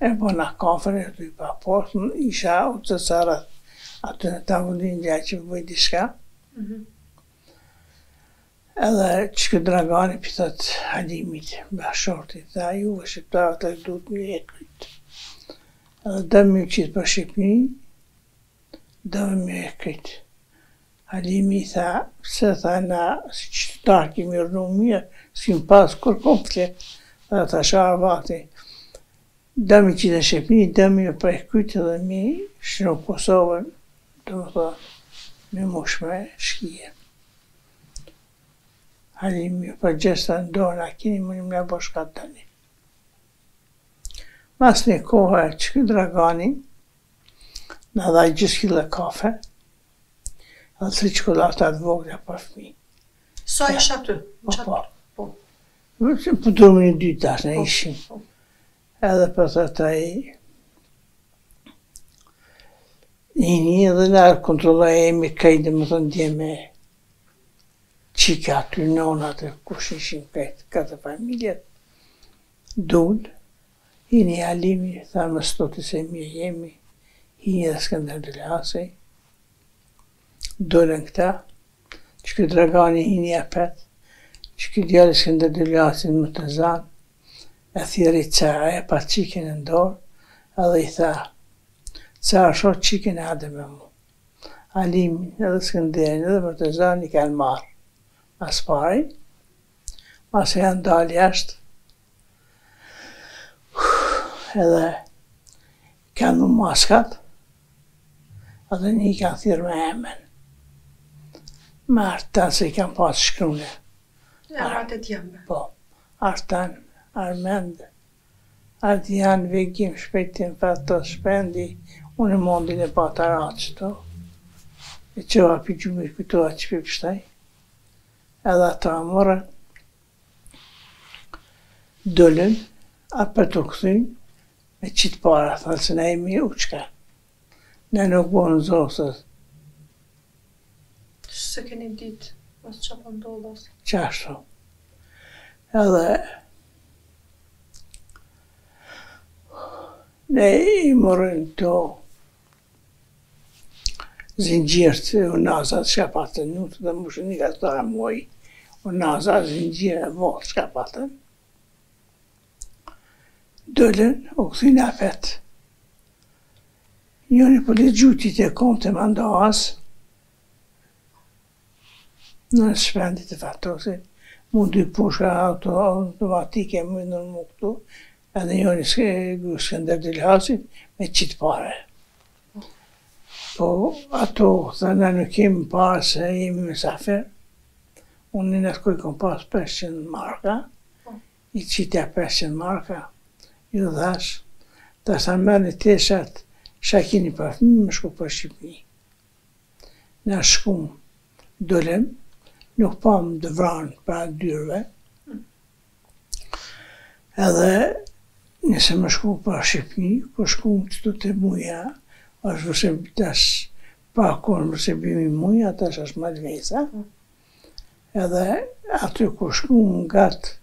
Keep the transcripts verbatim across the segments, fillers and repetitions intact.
Ebben a konferenciában Porton is a utcasára a távoli indiáci védiska. Ela csak dragán pitat hadimit besortítá, jó, és távoltak dudni együtt. Ela nem működik besipni, nem működik. Hadimita szétánna szitárki mirnumia, színpászkor komple, látásárváti. Dami ti da šepni, dami joj prehkutila mi šnoposovan, došla mi mošme škije. Ali mi joj pa džestan dona, kini mu njim ne boš katani. Mas nekoga je čki dragani, nadaj džeskila kafe, ali sličko lata dvoglja parfmi. So je šatu? Opa. Podrobni dytas ne išim. Ela patatei ini adına kontrollayayım kaydımızın deme çıkartın ona da koşuşun kaydı familia dud ini alimi tam stotesemi yemi ini skandalası dolengta çünkü dragani ini yapet çünkü diğer skandalası mutazan أثيري تاعي باتشيكين اندور أليثا تاع شو تشيكين عدمهم عليم الاسكندرية هذا برتزاني كالمار أسباري ما سيان دالياشت هذا كانوا ماسكات أظنني كثير مهما ما أرتاسي كان باتشكونه أرتت يمه با أرتان Armand, Ardian ve Gimşbettin Fatah Spendi, onun mondine batar açtı. Ve cevabı cümle kutu açıp işte. Ela tamora, dölün, apatoksün ve çit paratasına emi uçka. Ne nok bonuz olsa. Sıkın edit, az çapanda olasın. Çarşı. Ela... Ne moran to zinđirce unazad škapatan, nuto da muže nikad staja moj unazad zinđire vol škapatan. Dölen oksin afet. I oni poli džutite konte mandavas. Ne spendite fatose. Mundi puša auto automatike mujno muktu. Ela yönesi gösterdirilhasi ve çit para. O ato zanano kim parsa im misafir. Onun eski kompas Persian marka, içite Persian marka. Yıldaş, tasamane teşat şakini parfümümüş kopasipni. Naşkum dölem, nokpam devran para dürve. Ela Nisam škol pašipni, koškom što te moja, a što se bitaš pa kon se bimi moja, ta šas madveza. Ela a tu koškom gat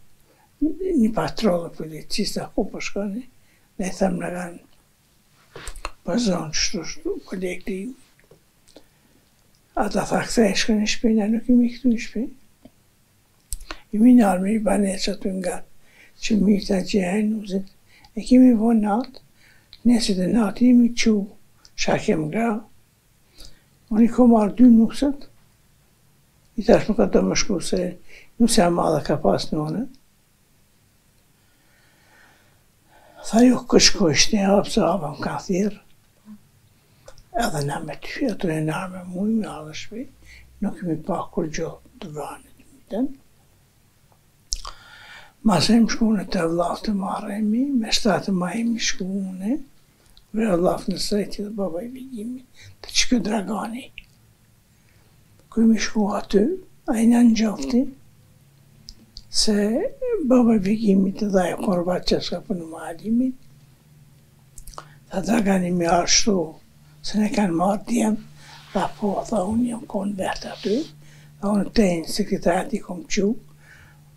ni patrola policista kopaškani, ne tam nagan. Pa zon što što kolekti. A ta faktaškani špina no kimih tu špi. I mi narmi baneca tu gat. Çimih ta cehenuzet. Ekimi vonat, nesi de nati mi çu şakem gra. Oni komar dün nusat, itaş mı kadar meşgulse, nusam mala kapas ne ona. Sayık kışko işte yapsa abam kathir. Eda namet, eda ne name muyum alış bir, nokimi pakurcu duran edimden. Masem şkune tevlafte maremi, meştate maemi şkune, ve Allah'ın sayıcı babayı bilgimi, taçıkı dragani. Kuymi şkuatı, aynen cevdi, se babayı bilgimi de dayı korbatçası kapını malimi, ta dragani mi arştu, seneken mardiyem, raporta unyam konvertatı, da onu teyin sekretati komçu,